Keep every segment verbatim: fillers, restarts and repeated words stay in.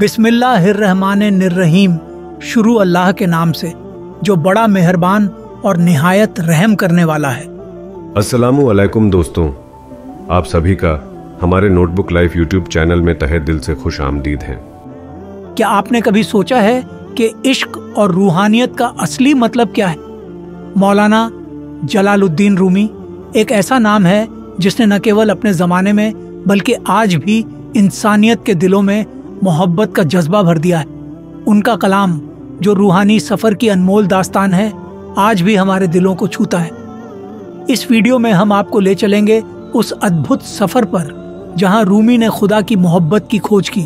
बिस्मिल्लाहिर्रहमानिर्रहीम, शुरू अल्लाह के नाम से जो बड़ा मेहरबान और निहायत रहम करने वाला है। अस्सलामु अलैकुम दोस्तों, आप सभी का हमारे नोटबुक लाइफ यूट्यूब चैनल में तहे दिल से खुश आमदीद है। क्या आपने कभी सोचा है कि इश्क और रूहानियत का असली मतलब क्या है? मौलाना जलालुद्दीन रूमी एक ऐसा नाम है जिसने न केवल अपने ज़माने में बल्कि आज भी इंसानियत के दिलों में मोहब्बत का जज्बा भर दिया है। उनका कलाम, जो रूहानी सफ़र की अनमोल दास्तान है, आज भी हमारे दिलों को छूता है। इस वीडियो में हम आपको ले चलेंगे उस अद्भुत सफ़र पर जहां रूमी ने खुदा की मोहब्बत की खोज की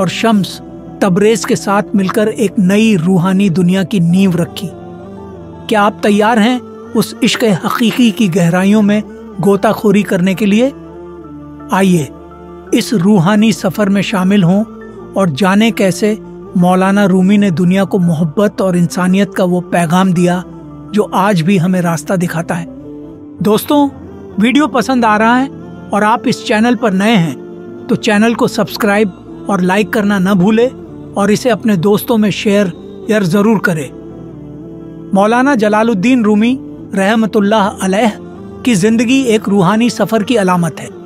और शम्स तबरेज के साथ मिलकर एक नई रूहानी दुनिया की नींव रखी। क्या आप तैयार हैं उस इश्क हकीकी की गहराइयों में गोताखोरी करने के लिए? आइए इस रूहानी सफ़र में शामिल हों और जाने कैसे मौलाना रूमी ने दुनिया को मोहब्बत और इंसानियत का वो पैगाम दिया जो आज भी हमें रास्ता दिखाता है। दोस्तों, वीडियो पसंद आ रहा है और आप इस चैनल पर नए हैं तो चैनल को सब्सक्राइब और लाइक करना न भूलें और इसे अपने दोस्तों में शेयर यार ज़रूर करें। मौलाना जलालुद्दीन रूमी रहमतुल्लाह अलैह की ज़िंदगी एक रूहानी सफ़र की अलामत है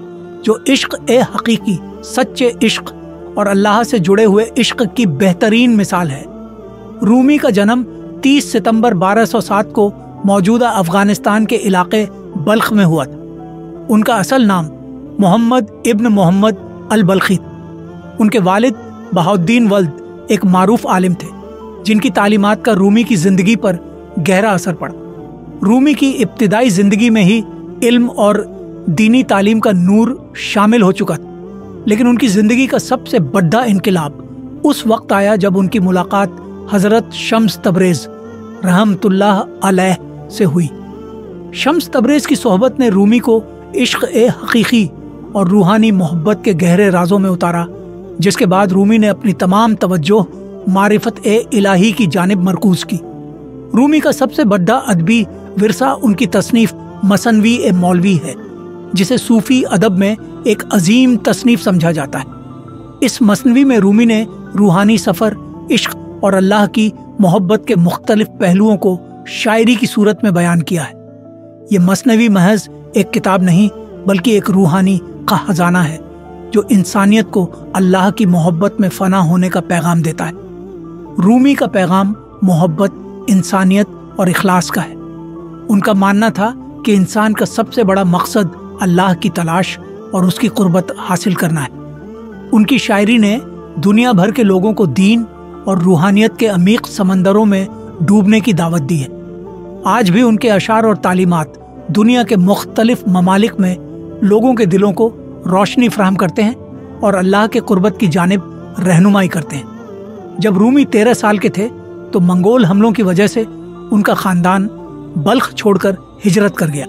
जो इश्क ए हकीकी, सच्चे इश्क और अल्लाह से जुड़े हुए इश्क की बेहतरीन मिसाल है। रूमी का जन्म तीस सितंबर बारह सौ सात को मौजूदा अफगानिस्तान के इलाके बल्ख में हुआ था। उनका असल नाम मोहम्मद इब्न मोहम्मद अल बल्खी। उनके वालिद बहाउद्दीन वल्द एक मारूफ आलिम थे जिनकी तालीमात का रूमी की ज़िंदगी पर गहरा असर पड़ा। रूमी की इब्तिदाई ज़िंदगी में ही इल्म और दीनी तालीम का नूर शामिल हो चुका था, लेकिन उनकी ज़िंदगी का सबसे बड़ा इनकलाब उस वक्त आया जब उनकी मुलाकात हज़रत शम्स तबरेज रहमतुल्लाह अलैह से हुई। शम्स तबरेज की सोहबत ने रूमी को इश्क ए हकीकी और रूहानी मोहब्बत के गहरे राजों में उतारा, जिसके बाद रूमी ने अपनी तमाम तवज्जो मारिफत ए इलाही की जानिब मरकूज़ की। रूमी का सबसे बड़ा अदबी विरसा उनकी तसनीफ़ मसनवी ए मौलवी है, जिसे सूफ़ी अदब में एक अजीम तसनीफ़ समझा जाता है। इस मसनवी में रूमी ने रूहानी सफ़र, इश्क और अल्लाह की मोहब्बत के मुख्तलिफ पहलुओं को शायरी की सूरत में बयान किया है। ये मसनवी महज एक किताब नहीं बल्कि एक रूहानी का खजाना है जो इंसानियत को अल्लाह की मोहब्बत में फ़ना होने का पैगाम देता है। रूमी का पैगाम मोहब्बत, इंसानियत और इखलास का है। उनका मानना था कि इंसान का सबसे बड़ा मकसद अल्लाह की तलाश और उसकी कुर्बत हासिल करना है। उनकी शायरी ने दुनिया भर के लोगों को दीन और रूहानियत के अमीक समंदरों में डूबने की दावत दी है। आज भी उनके अशार और तालीमात दुनिया के मुख्तलिफ ममालिक में लोगों के दिलों को रोशनी फराहम करते हैं और अल्लाह के कुर्बत की जानिब रहनुमाई करते हैं। जब रूमी तेरह साल के थे तो मंगोल हमलों की वजह से उनका ख़ानदान बल्ख छोड़कर हिजरत कर गया।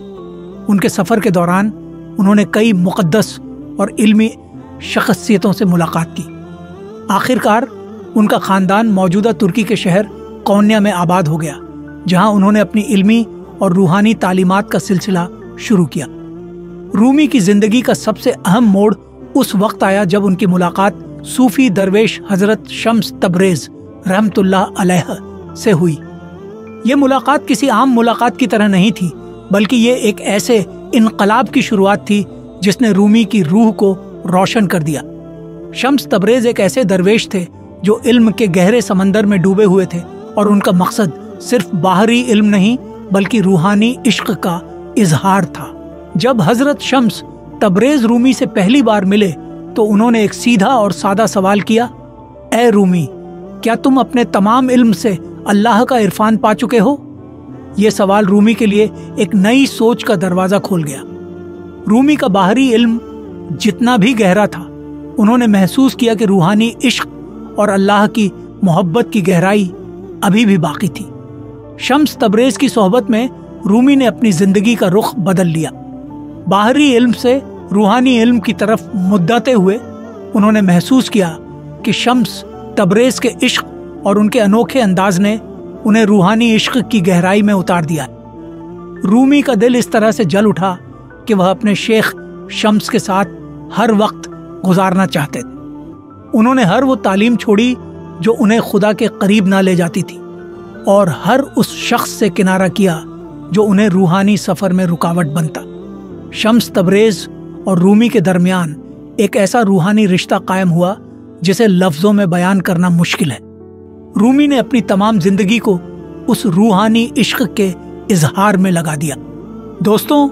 उनके सफ़र के दौरान उन्होंने कई मुक़द्दस और इल्मी शख्सियतों से मुलाकात की। आखिरकार उनका ख़ानदान मौजूदा तुर्की के शहर कोन्या में आबाद हो गया, जहां उन्होंने अपनी इल्मी और रूहानी तालीमात का सिलसिला शुरू किया। रूमी की ज़िंदगी का सबसे अहम मोड़ उस वक्त आया जब उनकी मुलाकात सूफ़ी दरवेश हज़रत शम्स तबरेज रहमतुल्लाह अलैह से हुई। ये मुलाकात किसी आम मुलाकात की तरह नहीं थी, बल्कि ये एक ऐसे इनकलाब की शुरुआत थी जिसने रूमी की रूह को रोशन कर दिया। शम्स तबरेज एक ऐसे दरवेश थे जो इल्म के गहरे समंदर में डूबे हुए थे और उनका मकसद सिर्फ बाहरी इल्म नहीं बल्कि रूहानी इश्क का इजहार था। जब हज़रत शम्स तबरेज रूमी से पहली बार मिले तो उन्होंने एक सीधा और सादा सवाल किया, ए रूमी, क्या तुम अपने तमाम इल्म से अल्लाह का इरफान पा चुके हो? यह सवाल रूमी के लिए एक नई सोच का दरवाज़ा खोल गया। रूमी का बाहरी इल्म जितना भी गहरा था, उन्होंने महसूस किया कि रूहानी इश्क और अल्लाह की मोहब्बत की गहराई अभी भी बाकी थी। शम्स तबरेज की सोहबत में रूमी ने अपनी ज़िंदगी का रुख बदल लिया। बाहरी इल्म से रूहानी इल्म की तरफ मुद्दाते हुए उन्होंने महसूस किया कि शम्स तबरेज के इश्क और उनके अनोखे अंदाज ने उन्हें रूहानी इश्क की गहराई में उतार दिया। रूमी का दिल इस तरह से जल उठा कि वह अपने शेख शम्स के साथ हर वक्त गुजारना चाहते थे। उन्होंने हर वो तालीम छोड़ी जो उन्हें खुदा के करीब ना ले जाती थी और हर उस शख्स से किनारा किया जो उन्हें रूहानी सफ़र में रुकावट बनता। शम्स तबरेज और रूमी के दरमियान एक ऐसा रूहानी रिश्ता कायम हुआ जिसे लफ्ज़ों में बयान करना मुश्किल है। रूमी ने अपनी तमाम जिंदगी को उस रूहानी इश्क के इजहार में लगा दिया। दोस्तों,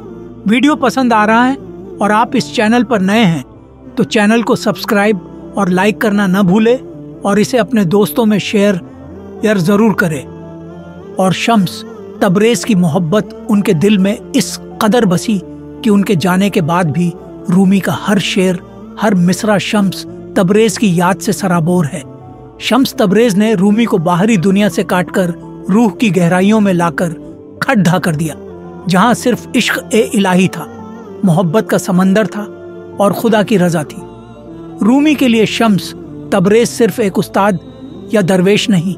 वीडियो पसंद आ रहा है और आप इस चैनल पर नए हैं तो चैनल को सब्सक्राइब और लाइक करना न भूलें और इसे अपने दोस्तों में शेयर यार ज़रूर करें। और शम्स तबरेज की मोहब्बत उनके दिल में इस कदर बसी कि उनके जाने के बाद भी रूमी का हर शेर, हर मिसरा शम्स तबरेज की याद से सराबोर है। शम्स तबरेज ने रूमी को बाहरी दुनिया से काटकर रूह की गहराइयों में लाकर खड्ढा कर दिया, जहां सिर्फ इश्क ए इलाही था, मोहब्बत का समंदर था और खुदा की रजा थी। रूमी के लिए शम्स तबरेज सिर्फ एक उस्ताद या दरवेश नहीं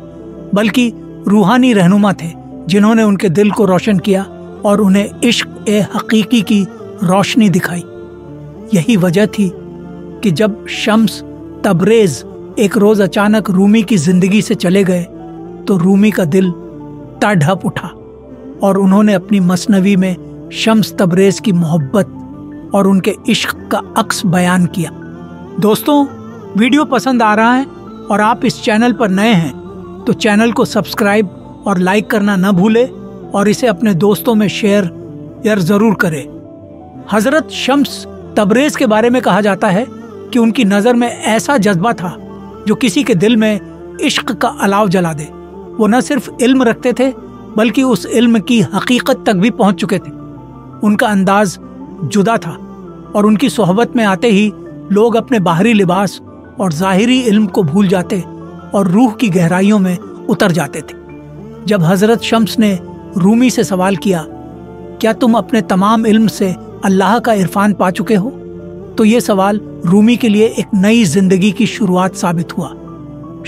बल्कि रूहानी रहनुमा थे, जिन्होंने उनके दिल को रोशन किया और उन्हें इश्क ए हकीकी की रोशनी दिखाई। यही वजह थी कि जब शम्स तबरेज एक रोज़ अचानक रूमी की ज़िंदगी से चले गए तो रूमी का दिल तड़प उठा और उन्होंने अपनी मसनवी में शम्स तबरेज की मोहब्बत और उनके इश्क का अक्स बयान किया। दोस्तों, वीडियो पसंद आ रहा है और आप इस चैनल पर नए हैं तो चैनल को सब्सक्राइब और लाइक करना न भूलें और इसे अपने दोस्तों में शेयर यार ज़रूर करें। हज़रत शम्स तबरेज के बारे में कहा जाता है कि उनकी नज़र में ऐसा जज्बा था जो किसी के दिल में इश्क का अलाव जला दे। वो न सिर्फ इल्म रखते थे बल्कि उस इल्म की हकीकत तक भी पहुंच चुके थे। उनका अंदाज जुदा था और उनकी सोहबत में आते ही लोग अपने बाहरी लिबास और ज़ाहिरी इल्म को भूल जाते और रूह की गहराइयों में उतर जाते थे। जब हज़रत शम्स ने रूमी से सवाल किया, क्या तुम अपने तमाम इल्म से अल्लाह का इरफान पा चुके हो, तो ये सवाल रूमी के लिए एक नई जिंदगी की शुरुआत साबित हुआ।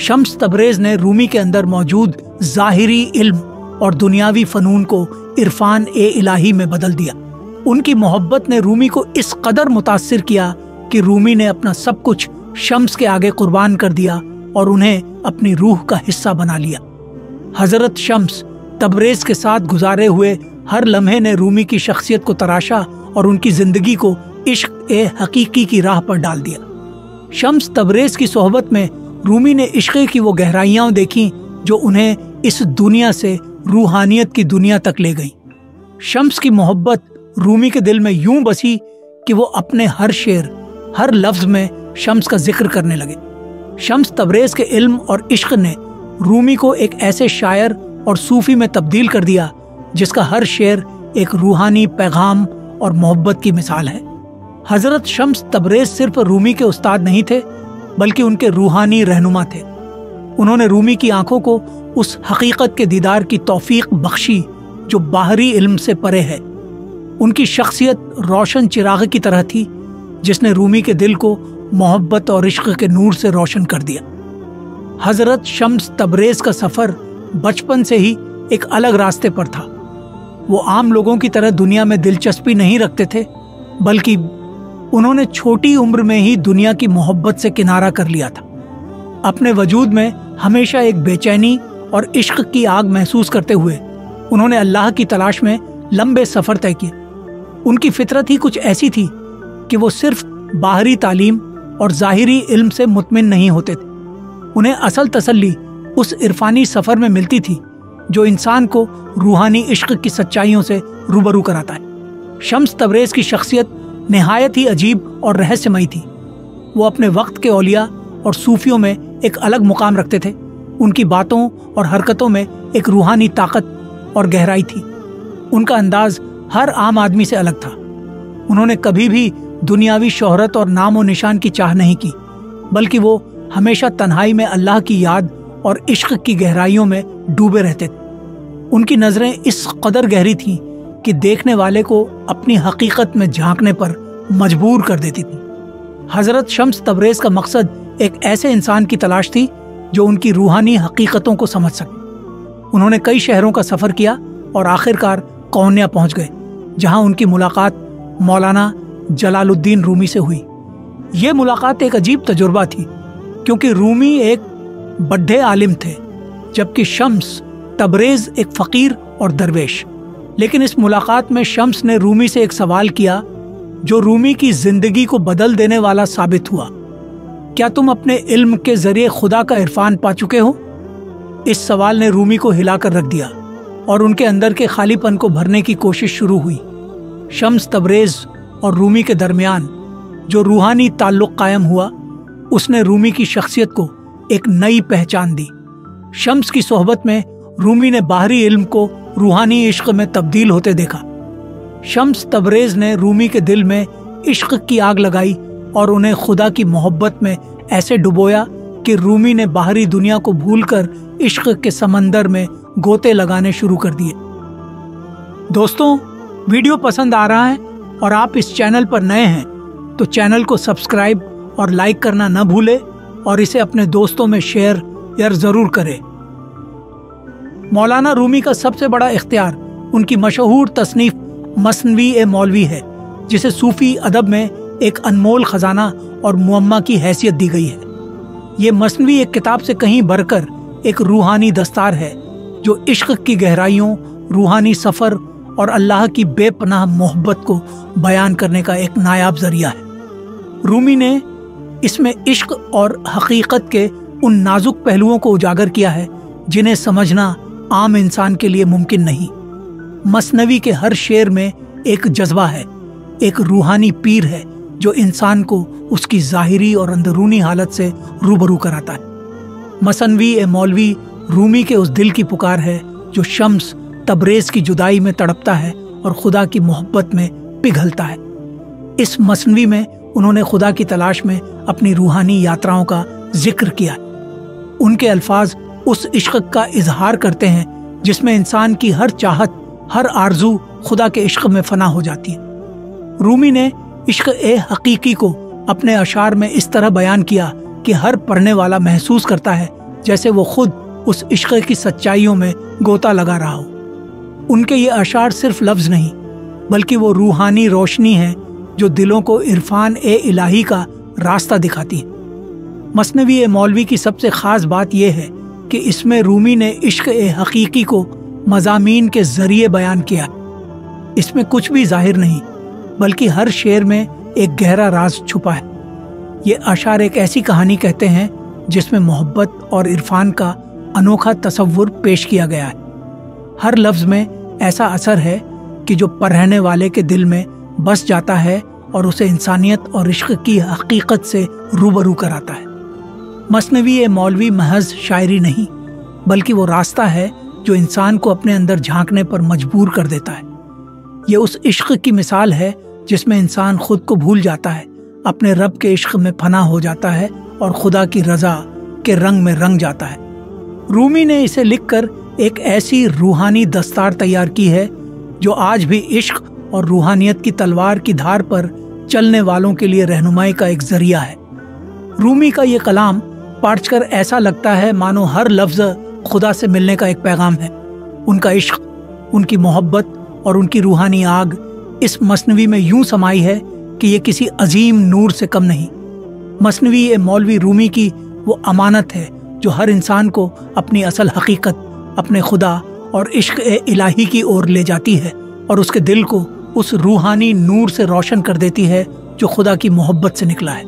शम्स तबरेज ने रूमी के अंदर मौजूद ज़ाहिरी इल्म और दुनियावी फ़नून को इरफान ए इलाही में बदल दिया। उनकी मोहब्बत ने रूमी को इस कदर मुतासिर किया कि रूमी ने अपना सब कुछ शम्स के आगे कुर्बान कर दिया और उन्हें अपनी रूह का हिस्सा बना लिया। हज़रत शम्स तबरेज के साथ गुजारे हुए हर लम्हे ने रूमी की शख्सियत को तराशा और उनकी ज़िंदगी को इश्क ए हकीकी की राह पर डाल दिया। शम्स तबरेज की सोहबत में रूमी ने इश्क़ की वो गहराइयाँ देखीं जो उन्हें इस दुनिया से रूहानियत की दुनिया तक ले गई। शम्स की मोहब्बत रूमी के दिल में यूं बसी कि वो अपने हर शेर, हर लफ्ज़ में शम्स का जिक्र करने लगे। शम्स तबरेज के इल्म और इश्क ने रूमी को एक ऐसे शायर और सूफ़ी में तब्दील कर दिया जिसका हर शेर एक रूहानी पैगाम और मोहब्बत की मिसाल है। हज़रत शम्स तबरेज सिर्फ रूमी के उस्ताद नहीं थे बल्कि उनके रूहानी रहनुमा थे। उन्होंने रूमी की आंखों को उस हकीकत के दीदार की तौफीक बख्शी जो बाहरी इल्म से परे है। उनकी शख्सियत रोशन चिराग की तरह थी जिसने रूमी के दिल को मोहब्बत और इश्क के नूर से रोशन कर दिया। हज़रत शम्स तबरेज का सफ़र बचपन से ही एक अलग रास्ते पर था। वो आम लोगों की तरह दुनिया में दिलचस्पी नहीं रखते थे बल्कि उन्होंने छोटी उम्र में ही दुनिया की मोहब्बत से किनारा कर लिया था। अपने वजूद में हमेशा एक बेचैनी और इश्क की आग महसूस करते हुए उन्होंने अल्लाह की तलाश में लंबे सफ़र तय किए। उनकी फितरत ही कुछ ऐसी थी कि वो सिर्फ बाहरी तालीम और ज़ाहिरी इल्म से मुतमिन नहीं होते थे। उन्हें असल तसल्ली उस इरफानी सफ़र में मिलती थी जो इंसान को रूहानी इश्क की सच्चाइयों से रूबरू कराता है। शम्स तबरेज की शख्सियत नहायत ही अजीब और रहस्यमयी थी। वो अपने वक्त के औलिया और सूफियों में एक अलग मुकाम रखते थे। उनकी बातों और हरकतों में एक रूहानी ताकत और गहराई थी। उनका अंदाज हर आम आदमी से अलग था। उन्होंने कभी भी दुनियावी शोहरत और नाम व निशान की चाह नहीं की बल्कि वो हमेशा तन्हाई में अल्लाह की याद और इश्क की गहराइयों में डूबे रहते थे। उनकी नज़रें इस कदर गहरी थीं कि देखने वाले को अपनी हकीकत में झांकने पर मजबूर कर देती थी। हज़रत शम्स तबरेज का मकसद एक ऐसे इंसान की तलाश थी जो उनकी रूहानी हकीकतों को समझ सके। उन्होंने कई शहरों का सफ़र किया और आखिरकार कोन्या पहुंच गए, जहां उनकी मुलाकात मौलाना जलालुद्दीन रूमी से हुई। ये मुलाकात एक अजीब तजुर्बा थी क्योंकि रूमी एक बड्ढे आलिम थे जबकि शम्स तबरेज एक फ़कीर और दरवेश। लेकिन इस मुलाकात में शम्स ने रूमी से एक सवाल किया जो रूमी की ज़िंदगी को बदल देने वाला साबित हुआ। क्या तुम अपने इल्म के ज़रिए खुदा का इरफान पा चुके हो? इस सवाल ने रूमी को हिलाकर रख दिया और उनके अंदर के खालीपन को भरने की कोशिश शुरू हुई। शम्स तबरेज और रूमी के दरमियान जो रूहानी ताल्लुक़ कायम हुआ उसने रूमी की शख्सियत को एक नई पहचान दी। शम्स की सोहबत में रूमी ने बाहरी इल्म को रूहानी इश्क में तब्दील होते देखा। शम्स तबरेज ने रूमी के दिल में इश्क की आग लगाई और उन्हें खुदा की मोहब्बत में ऐसे डुबोया कि रूमी ने बाहरी दुनिया को भूलकर इश्क के समंदर में गोते लगाने शुरू कर दिए। दोस्तों, वीडियो पसंद आ रहा है और आप इस चैनल पर नए हैं तो चैनल को सब्सक्राइब और लाइक करना न भूलें और इसे अपने दोस्तों में शेयर यार ज़रूर करें। मौलाना रूमी का सबसे बड़ा इख्तियार उनकी मशहूर तसनीफ़ मसनवी ए मौलवी है जिसे सूफ़ी अदब में एक अनमोल ख़जाना और मुअम्मा की हैसियत दी गई है। ये मसनवी एक किताब से कहीं बढ़कर एक रूहानी दस्तार है जो इश्क की गहराइयों, रूहानी सफ़र और अल्लाह की बेपनाह मोहब्बत को बयान करने का एक नायाब ज़रिया है। रूमी ने इसमें इश्क और हकीकत के उन नाजुक पहलुओं को उजागर किया है जिन्हें समझना आम इंसान के लिए मुमकिन नहीं। मसनवी के हर शेर में एक जज्बा है, एक रूहानी पीर है जो इंसान को उसकी ज़ाहिरी और अंदरूनी हालत से रूबरू कराता है। मसनवी ए मौलवी रूमी के उस दिल की पुकार है जो शम्स तबरेज की जुदाई में तड़पता है और खुदा की मोहब्बत में पिघलता है। इस मसनवी में उन्होंने खुदा की तलाश में अपनी रूहानी यात्राओं का जिक्र किया। उनके अल्फाज उस इश्क का इजहार करते हैं जिसमें इंसान की हर चाहत, हर आरजू खुदा के इश्क में फना हो जाती है। रूमी ने इश्क ए हकीकी को अपने अशार में इस तरह बयान किया कि हर पढ़ने वाला महसूस करता है जैसे वो खुद उस इश्क की सच्चाइयों में गोता लगा रहा हो। उनके ये अशार सिर्फ लफ्ज़ नहीं बल्कि वो रूहानी रोशनी है जो दिलों को इरफान ए इलाही का रास्ता दिखाती है। मसनवी ए मौलवी की सबसे ख़ास बात यह है कि इसमें रूमी ने इश्क ए हकीकी को मज़ामीन के ज़रिए बयान किया। इसमें कुछ भी जाहिर नहीं बल्कि हर शेर में एक गहरा राज छुपा है। ये अशार एक ऐसी कहानी कहते हैं जिसमें मोहब्बत और इरफान का अनोखा तसव्वुर पेश किया गया है। हर लफ्ज़ में ऐसा असर है कि जो पढ़ने वाले के दिल में बस जाता है और उसे इंसानियत और इश्क की हकीकत से रूबरू कराता है। मसनवी ए मौलवी महज शायरी नहीं बल्कि वो रास्ता है जो इंसान को अपने अंदर झांकने पर मजबूर कर देता है। ये उस इश्क की मिसाल है जिसमें इंसान खुद को भूल जाता है, अपने रब के इश्क में फना हो जाता है और खुदा की रज़ा के रंग में रंग जाता है। रूमी ने इसे लिखकर एक ऐसी रूहानी दस्तार तैयार की है जो आज भी इश्क और रूहानियत की तलवार की धार पर चलने वालों के लिए रहनुमाई का एक ज़रिया है। रूमी का ये कलाम पढ़कर ऐसा लगता है मानो हर लफ्ज़ खुदा से मिलने का एक पैगाम है। उनका इश्क, उनकी मोहब्बत और उनकी रूहानी आग इस मसनवी में यूं समाई है कि ये किसी अजीम नूर से कम नहीं। मसनवी ए मौलवी रूमी की वो अमानत है जो हर इंसान को अपनी असल हकीकत, अपने खुदा और इश्क ए इलाही की ओर ले जाती है और उसके दिल को उस रूहानी नूर से रोशन कर देती है जो खुदा की मोहब्बत से निकला है।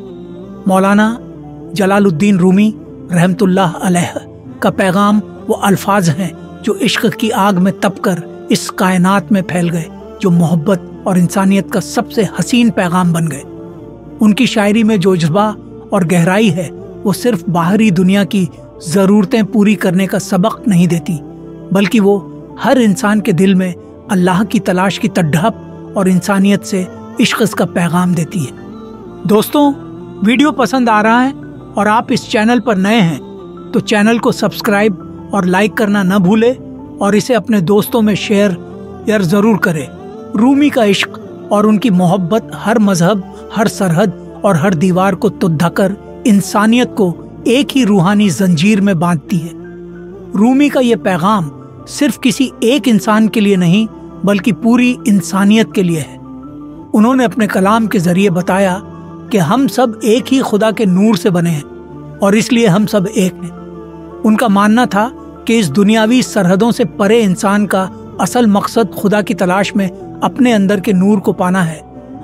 मौलाना जलालुद्दीन रूमी रहमतुल्लाह अलैह का पैगाम वो अल्फाज हैं जो इश्क की आग में तपकर इस कायनात में फैल गए, जो मोहब्बत और इंसानियत का सबसे हसीन पैगाम बन गए। उनकी शायरी में जो जज्बा और गहराई है वो सिर्फ बाहरी दुनिया की ज़रूरतें पूरी करने का सबक नहीं देती बल्कि वो हर इंसान के दिल में अल्लाह की तलाश की तड़प और इंसानियत से इश्क़ का पैगाम देती है। दोस्तों, वीडियो पसंद आ रहा है और आप इस चैनल पर नए हैं तो चैनल को सब्सक्राइब और लाइक करना न भूलें और इसे अपने दोस्तों में शेयर यार ज़रूर करें। रूमी का इश्क और उनकी मोहब्बत हर मजहब, हर सरहद और हर दीवार को तुद्धकर इंसानियत को एक ही रूहानी जंजीर में बांधती है। रूमी का ये पैगाम सिर्फ किसी एक इंसान के लिए नहीं बल्कि पूरी इंसानियत के लिए है। उन्होंने अपने कलाम के ज़रिए बताया कि हम सब एक ही खुदा के नूर से बने हैं और इसलिए हम सब एक हैं। उनका मानना था कि इस दुनियावी सरहदों से परे इंसान का असल मकसद खुदा की तलाश में अपने अंदर के नूर को पाना है,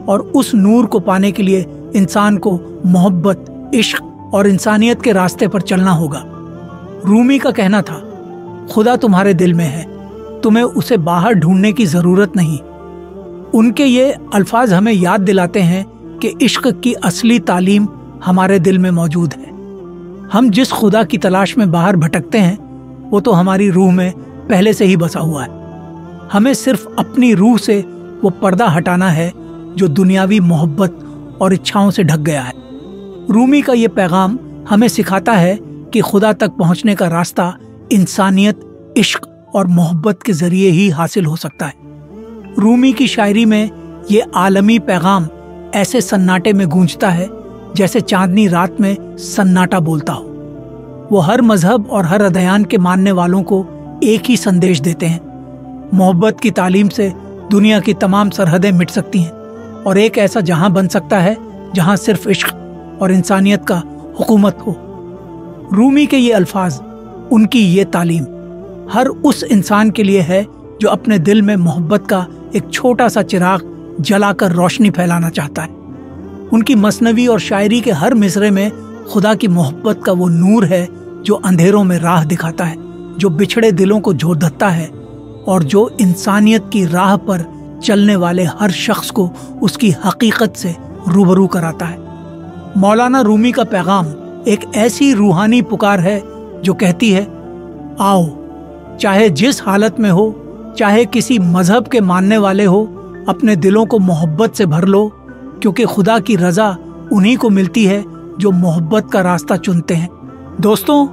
और उस नूर को पाने के लिए इंसान को मोहब्बत, इश्क और इंसानियत के रास्ते पर चलना होगा। रूमी का कहना था, खुदा तुम्हारे दिल में है, तुम्हें उसे बाहर ढूंढने की ज़रूरत नहीं। उनके ये अल्फाज हमें याद दिलाते हैं कि इश्क की असली तालीम हमारे दिल में मौजूद है। हम जिस खुदा की तलाश में बाहर भटकते हैं वो तो हमारी रूह में पहले से ही बसा हुआ है। हमें सिर्फ अपनी रूह से वो पर्दा हटाना है जो दुनियावी मोहब्बत और इच्छाओं से ढक गया है। रूमी का ये पैगाम हमें सिखाता है कि खुदा तक पहुंचने का रास्ता इंसानियत, इश्क और मोहब्बत के जरिए ही हासिल हो सकता है। रूमी की शायरी में ये आलमी पैगाम ऐसे सन्नाटे में गूंजता है जैसे चांदनी रात में सन्नाटा बोलता हो। वो हर मजहब और हर अदयान के मानने वालों को एक ही संदेश देते हैं, मोहब्बत की तालीम से दुनिया की तमाम सरहदें मिट सकती हैं और एक ऐसा जहां बन सकता है जहां सिर्फ इश्क और इंसानियत का हुकूमत हो। रूमी के ये अल्फाज, उनकी ये तालीम हर उस इंसान के लिए है जो अपने दिल में मोहब्बत का एक छोटा सा चिराग जलाकर रोशनी फैलाना चाहता है। उनकी मसनवी और शायरी के हर मिसरे में खुदा की मोहब्बत का वो नूर है जो अंधेरों में राह दिखाता है, जो बिछड़े दिलों को जोड़ता है और जो इंसानियत की राह पर चलने वाले हर शख्स को उसकी हकीकत से रूबरू कराता है। मौलाना रूमी का पैगाम एक ऐसी रूहानी पुकार है जो कहती है, आओ, चाहे जिस हालत में हो, चाहे किसी मजहब के मानने वाले हो, अपने दिलों को मोहब्बत से भर लो, क्योंकि खुदा की रज़ा उन्हीं को मिलती है जो मोहब्बत का रास्ता चुनते हैं। दोस्तों,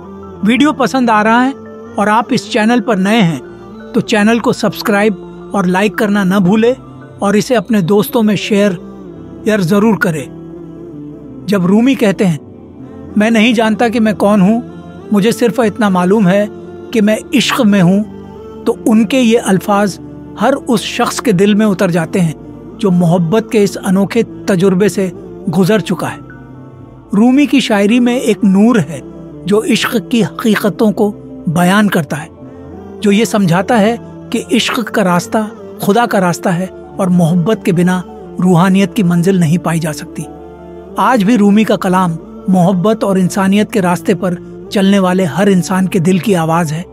वीडियो पसंद आ रहा है और आप इस चैनल पर नए हैं तो चैनल को सब्सक्राइब और लाइक करना न भूलें और इसे अपने दोस्तों में शेयर यार ज़रूर करें। जब रूमी कहते हैं, मैं नहीं जानता कि मैं कौन हूँ, मुझे सिर्फ इतना मालूम है कि मैं इश्क में हूँ, तो उनके ये अल्फाज हर उस शख्स के दिल में उतर जाते हैं जो मोहब्बत के इस अनोखे तजुर्बे से गुजर चुका है। रूमी की शायरी में एक नूर है जो इश्क की हकीकतों को बयान करता है, जो ये समझाता है कि इश्क का रास्ता खुदा का रास्ता है और मोहब्बत के बिना रूहानियत की मंजिल नहीं पाई जा सकती। आज भी रूमी का कलाम मोहब्बत और इंसानियत के रास्ते पर चलने वाले हर इंसान के दिल की आवाज़ है।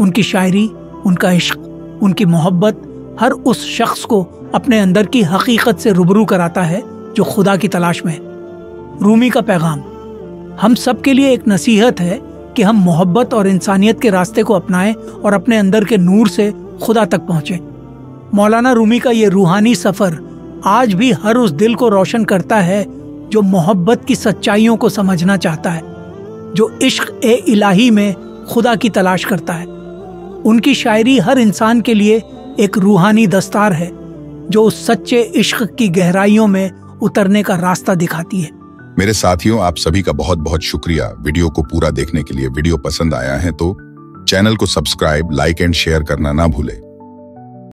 उनकी शायरी, उनका इश्क, उनकी मोहब्बत हर उस शख्स को अपने अंदर की हकीकत से रूबरू कराता है जो खुदा की तलाश में है। रूमी का पैगाम हम सब के लिए एक नसीहत है कि हम मोहब्बत और इंसानियत के रास्ते को अपनाएं और अपने अंदर के नूर से खुदा तक पहुँचें। मौलाना रूमी का ये रूहानी सफ़र आज भी हर उस दिल को रोशन करता है जो मोहब्बत की सच्चाइयों को समझना चाहता है, जो इश्क ए इलाही में खुदा की तलाश करता है। उनकी शायरी हर इंसान के लिए एक रूहानी दस्तार है जो उस सच्चे इश्क की गहराइयों में उतरने का रास्ता दिखाती है। मेरे साथियों, आप सभी का बहुत बहुत शुक्रिया वीडियो को पूरा देखने के लिए। वीडियो पसंद आया है तो चैनल को सब्सक्राइब, लाइक एंड शेयर करना ना भूलें।